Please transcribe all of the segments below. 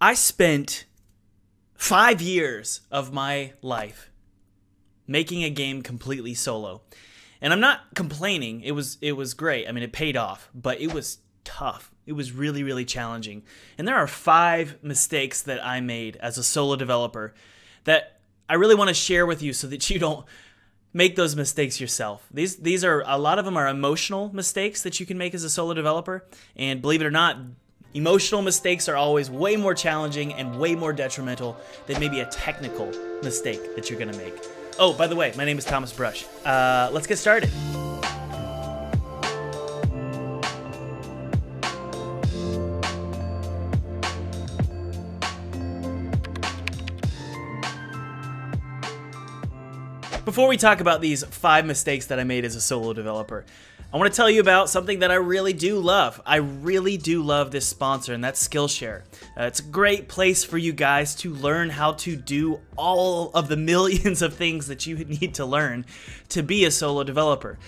I spent 5 years of my life making a game completely solo. And I'm not complaining. It was great. I mean, it paid off, but it was tough. It was really, really challenging. And there are 5 mistakes that I made as a solo developer that I really want to share with you so that you don't make those mistakes yourself. These are, a lot of them are emotional mistakes that you can make as a solo developer. And believe it or not, emotional mistakes are always way more challenging and way more detrimental than maybe a technical mistake that you're going to make. Oh, by the way, my name is Thomas Brush. Let's get started. Before we talk about these 5 mistakes that I made as a solo developer, I want to tell you about something that I really do love. I really do love this sponsor, and that's Skillshare. It's a great place for you guys to learn how to do all of the millions of things that you need to learn to be a solo developer.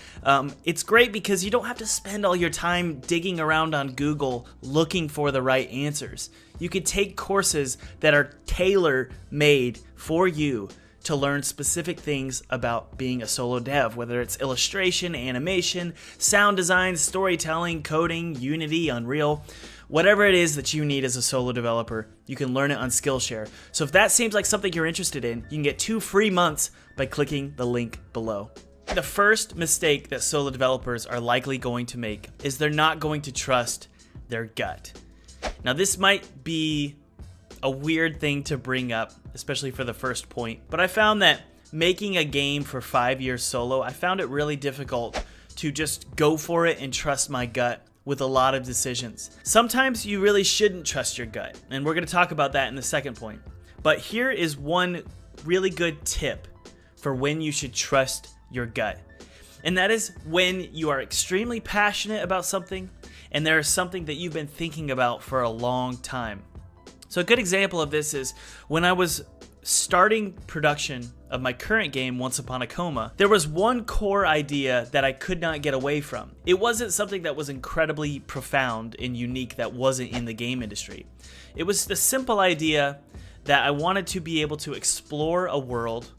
It's great because you don't have to spend all your time digging around on Google looking for the right answers. You could take courses that are tailor-made for you to learn specific things about being a solo dev, whether it's illustration, animation, sound design, storytelling, coding, Unity, Unreal, whatever it is that you need as a solo developer, you can learn it on Skillshare. So if that seems like something you're interested in, you can get 2 free months by clicking the link below. The first mistake that solo developers are likely going to make is they're not going to trust their gut. Now, this might be a weird thing to bring up, especially for the first point, but I found that making a game for 5 years solo, I found it really difficult to just go for it and trust my gut with a lot of decisions. Sometimes you really shouldn't trust your gut, and we're going to talk about that in the second point. But here is one really good tip for when you should trust your gut, and that is when you are extremely passionate about something and there is something that you've been thinking about for a long time. So a good example of this is when I was starting production of my current game, Once Upon a Coma, there was one core idea that I could not get away from. It wasn't something that was incredibly profound and unique that wasn't in the game industry. It was the simple idea that I wanted to be able to explore a world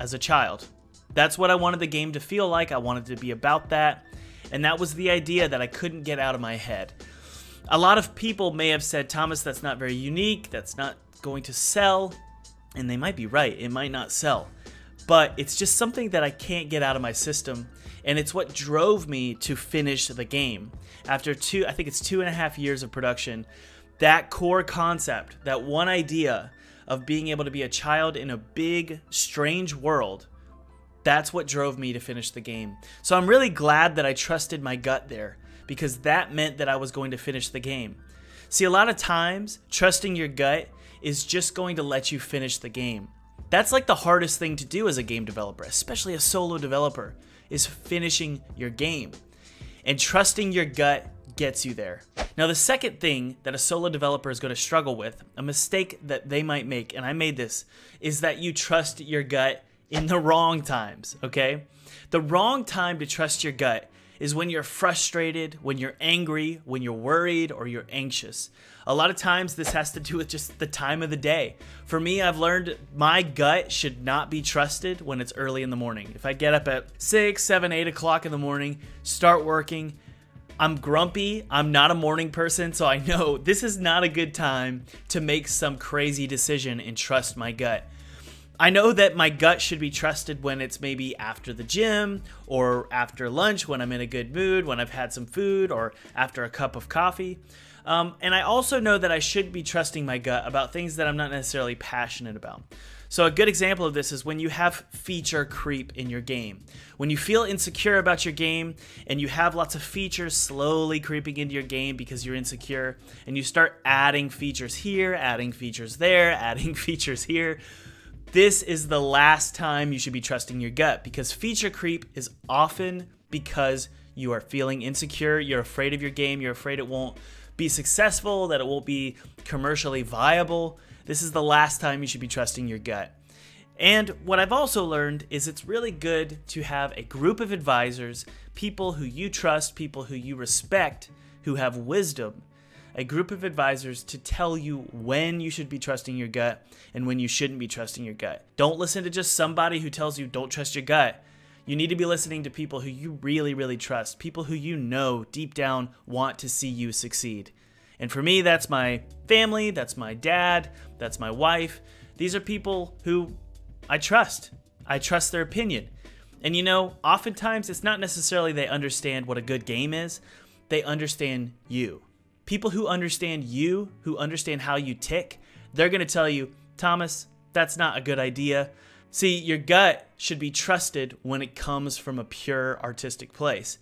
as a child. That's what I wanted the game to feel like. I wanted it to be about that. And that was the idea that I couldn't get out of my head. A lot of people may have said, Thomas, that's not very unique, that's not going to sell, and they might be right, it might not sell, but it's just something that I can't get out of my system, and it's what drove me to finish the game. After I think it's two and a half years of production, that core concept, that one idea of being able to be a child in a big, strange world, that's what drove me to finish the game. So I'm really glad that I trusted my gut there, because that meant that I was going to finish the game. See, a lot of times, trusting your gut is just going to let you finish the game. That's like the hardest thing to do as a game developer, especially a solo developer, is finishing your game. And trusting your gut gets you there. Now, the second thing that a solo developer is going to struggle with, a mistake that they might make, and I made this, is that you trust your gut in the wrong times, okay? The wrong time to trust your gut is when you're frustrated, when you're angry, when you're worried, or you're anxious. A lot of times this has to do with just the time of the day. For me, I've learned my gut should not be trusted when it's early in the morning. If I get up at 6, 7, 8 o'clock in the morning, start working, I'm grumpy, I'm not a morning person, so I know this is not a good time to make some crazy decision and trust my gut. I know that my gut should be trusted when it's maybe after the gym or after lunch, when I'm in a good mood, when I've had some food, or after a cup of coffee. And I also know that I should be trusting my gut about things that I'm not necessarily passionate about. So a good example of this is when you have feature creep in your game. When you feel insecure about your game and you have lots of features slowly creeping into your game because you're insecure, and you start adding features here, adding features there, adding features here. This is the last time you should be trusting your gut, because feature creep is often because you are feeling insecure, you're afraid of your game, you're afraid it won't be successful, that it won't be commercially viable. This is the last time you should be trusting your gut. And what I've also learned is it's really good to have a group of advisors, people who you trust, people who you respect, who have wisdom. a group of advisors to tell you when you should be trusting your gut and when you shouldn't be trusting your gut. Don't listen to just somebody who tells you don't trust your gut. You need to be listening to people who you really, really trust, people who you know deep down want to see you succeed. And for me, that's my family, that's my dad, that's my wife. These are people who I trust. I trust their opinion. And you know, oftentimes it's not necessarily they understand what a good game is, they understand you. People who understand how you tick, they're gonna tell you, Thomas, that's not a good idea. See, your gut should be trusted when it comes from a pure artistic place.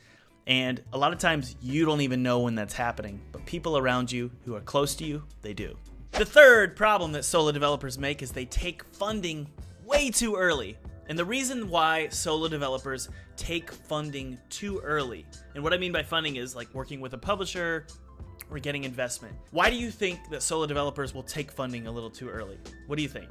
And a lot of times you don't even know when that's happening, but people around you who are close to you, they do. The third problem that solo developers make is they take funding way too early. And the reason why solo developers take funding too early, and what I mean by funding is like working with a publisher or getting investment. Why do you think that solo developers will take funding a little too early? What do you think?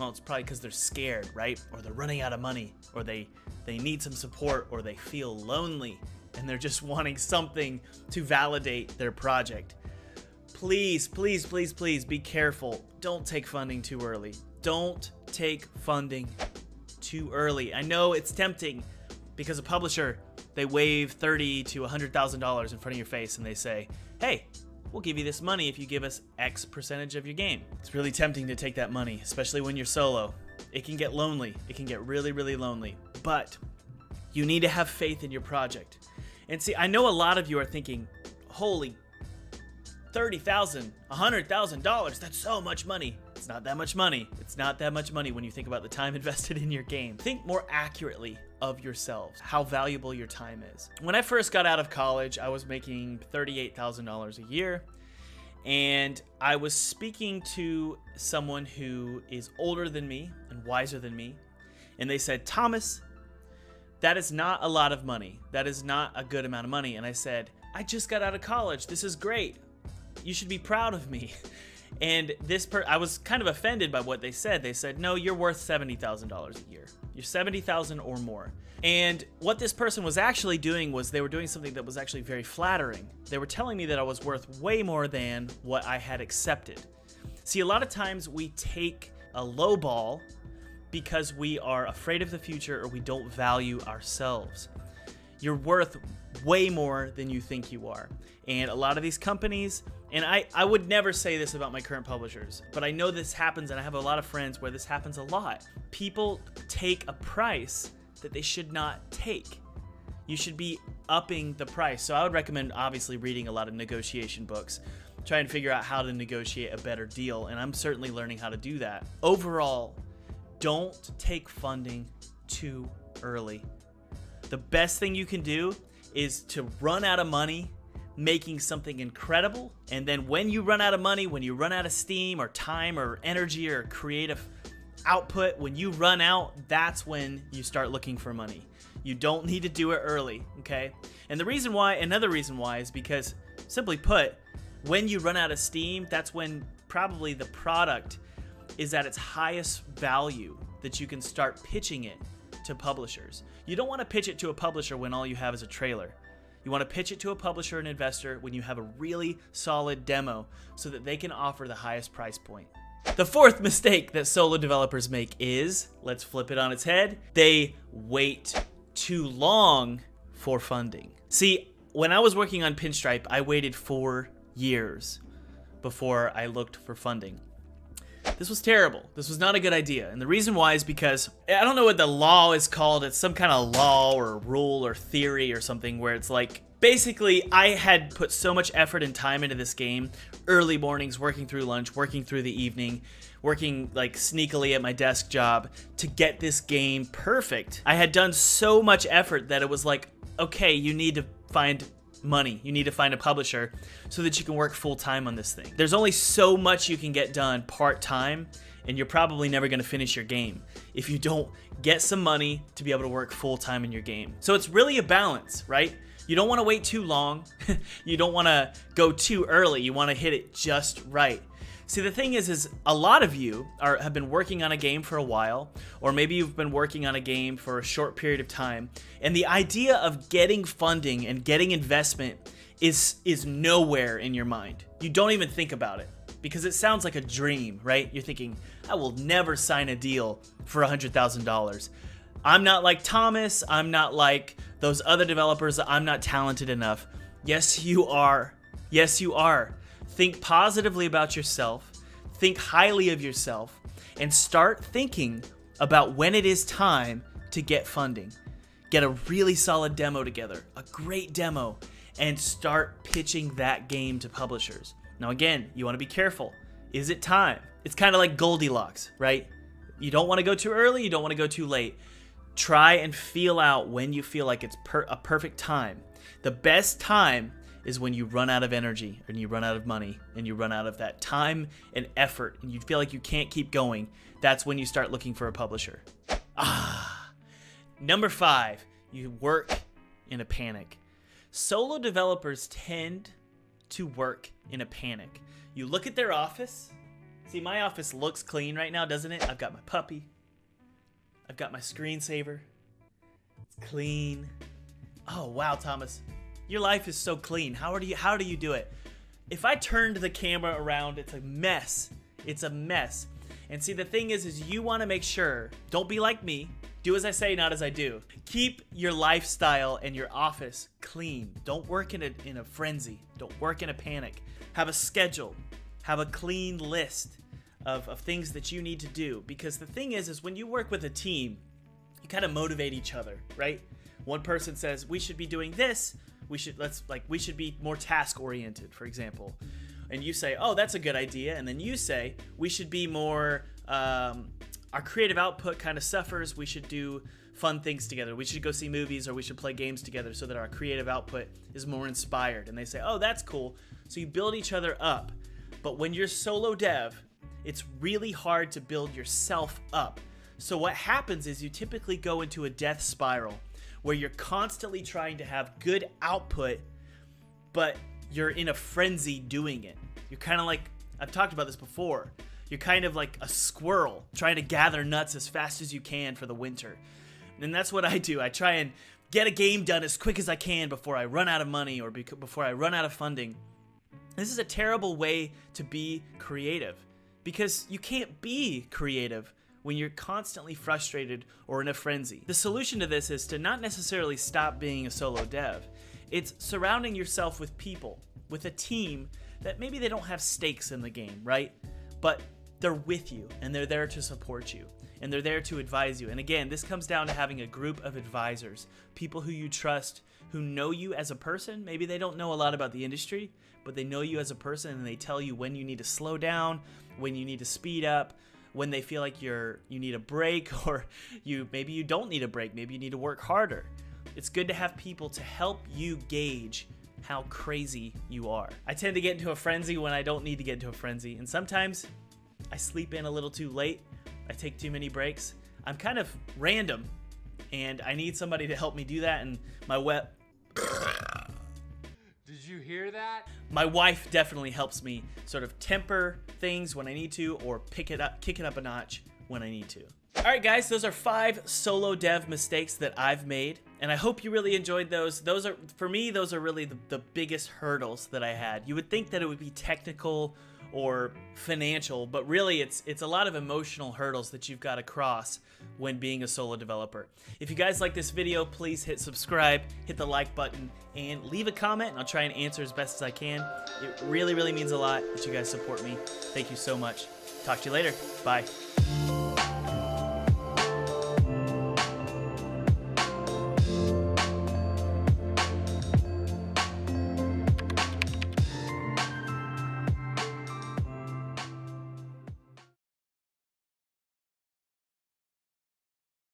Well, it's probably because they're scared, right? Or they're running out of money, or they need some support, or they feel lonely, and they're just wanting something to validate their project. Please, please, please, please be careful. Don't take funding too early. Don't take funding too early. I know it's tempting because a publisher, they wave $30,000 to $100,000 in front of your face and they say, hey, we'll give you this money if you give us X percentage of your game. It's really tempting to take that money, especially when you're solo. It can get lonely. It can get really, really lonely, but you need to have faith in your project. And see, I know a lot of you are thinking, holy, $30,000, $100,000, that's so much money. It's not that much money. It's not that much money when you think about the time invested in your game. Think more accurately of yourselves, how valuable your time is. When I first got out of college, I was making $38,000 a year. And I was speaking to someone who is older than me and wiser than me. And they said, Thomas, that is not a lot of money. That is not a good amount of money. And I said, I just got out of college. This is great. You should be proud of me. And I was kind of offended by what they said. They said, no, you're worth $70,000 a year. You're $70,000 or more. And what this person was actually doing was they were doing something that was actually very flattering. They were telling me that I was worth way more than what I had accepted. See, a lot of times we take a low ball because we are afraid of the future or we don't value ourselves. You're worth way more than you think you are. And a lot of these companies, and I would never say this about my current publishers, but I know this happens and I have a lot of friends where this happens a lot. People take a price that they should not take. You should be upping the price. So I would recommend obviously reading a lot of negotiation books, trying to figure out how to negotiate a better deal. And I'm certainly learning how to do that. Overall, don't take funding too early. The best thing you can do is to run out of money making something incredible, and then when you run out of money, when you run out of steam or time or energy or creative output, when you run out, that's when you start looking for money. You don't need to do it early, okay? And the reason why, another reason why, is because, simply put, when you run out of steam, that's when probably the product is at its highest value that you can start pitching it to publishers. You don't want to pitch it to a publisher when all you have is a trailer. You want to pitch it to a publisher and investor when you have a really solid demo so that they can offer the highest price point. The fourth mistake that solo developers make is, let's flip it on its head, they wait too long for funding. See, when I was working on Pinstripe, I waited 4 years before I looked for funding. This was terrible. This was not a good idea. And the reason why is because I don't know what the law is called. It's some kind of law or rule or theory or something where it's like, basically, I had put so much effort and time into this game, early mornings, working through lunch, working through the evening, working like sneakily at my desk job to get this game perfect. I had done so much effort that it was like, okay, you need to find money. You need to find a publisher so that you can work full time on this thing. There's only so much you can get done part time, and you're probably never going to finish your game if you don't get some money to be able to work full time in your game. So it's really a balance, right? You don't want to wait too long. You don't want to go too early. You want to hit it just right. See, the thing is a lot of you have been working on a game for a while, or maybe you've been working on a game for a short period of time, and the idea of getting funding and getting investment is nowhere in your mind. You don't even think about it because it sounds like a dream, right? You're thinking, I will never sign a deal for $100,000. I'm not like Thomas. I'm not like those other developers. I'm not talented enough. Yes, you are. Yes, you are. Think positively about yourself, think highly of yourself, and start thinking about when it is time to get funding. Get a really solid demo together, a great demo, and start pitching that game to publishers. Now again, you want to be careful. Is it time? It's kind of like Goldilocks, right? You don't want to go too early, you don't want to go too late. Try and feel out when you feel like it's a perfect time. The best time is when you run out of energy and you run out of money and you run out of that time and effort and you feel like you can't keep going. That's when you start looking for a publisher. Number 5, you work in a panic. Solo developers tend to work in a panic. You look at their office. See, my office looks clean right now, doesn't it? I've got my puppy. I've got my screensaver. It's clean. Oh, wow, Thomas. Your life is so clean. How do you do it? If I turned the camera around, it's a mess. It's a mess. And see, the thing is you want to make sure, don't be like me. Do as I say, not as I do. Keep your lifestyle and your office clean. Don't work in a frenzy. Don't work in a panic. Have a schedule. Have a clean list of things that you need to do. Because the thing is when you work with a team, you kind of motivate each other, right? One person says, we should be doing this. We should be more task oriented, for example. And you say, oh, that's a good idea. And then you say, we should be more, our creative output kind of suffers. We should do fun things together. We should go see movies or we should play games together so that our creative output is more inspired. And they say, oh, that's cool. So you build each other up. But when you're solo dev, it's really hard to build yourself up. So what happens is you typically go into a death spiral, where you're constantly trying to have good output, but you're in a frenzy doing it. You're kind of like, I've talked about this before, you're kind of like a squirrel trying to gather nuts as fast as you can for the winter. And that's what I do. I try and get a game done as quick as I can before I run out of money or before I run out of funding. This is a terrible way to be creative because you can't be creative when you're constantly frustrated or in a frenzy. The solution to this is to not necessarily stop being a solo dev. It's surrounding yourself with people, with a team that maybe they don't have stakes in the game, right? But they're with you and they're there to support you and they're there to advise you. And again, this comes down to having a group of advisors, people who you trust, who know you as a person. Maybe they don't know a lot about the industry, but they know you as a person and they tell you when you need to slow down, when you need to speed up, when they feel like you need a break, or maybe you don't need a break, maybe you need to work harder. It's good to have people to help you gauge how crazy you are. I tend to get into a frenzy when I don't need to get into a frenzy, and sometimes I sleep in a little too late, I take too many breaks. I'm kind of random, and I need somebody to help me do that, and Did you hear that? My wife definitely helps me sort of temper things when I need to, or kick it up a notch when I need to. All right, guys, those are 5 solo dev mistakes that I've made, and I hope you really enjoyed those. Those are, for me, those are really the biggest hurdles that I had. You would think that it would be technical or financial, but really it's a lot of emotional hurdles that you've got to cross when being a solo developer. If you guys like this video, please hit subscribe, hit the like button, and leave a comment, and I'll try and answer as best as I can. It really, really means a lot that you guys support me. Thank you so much. Talk to you later. Bye.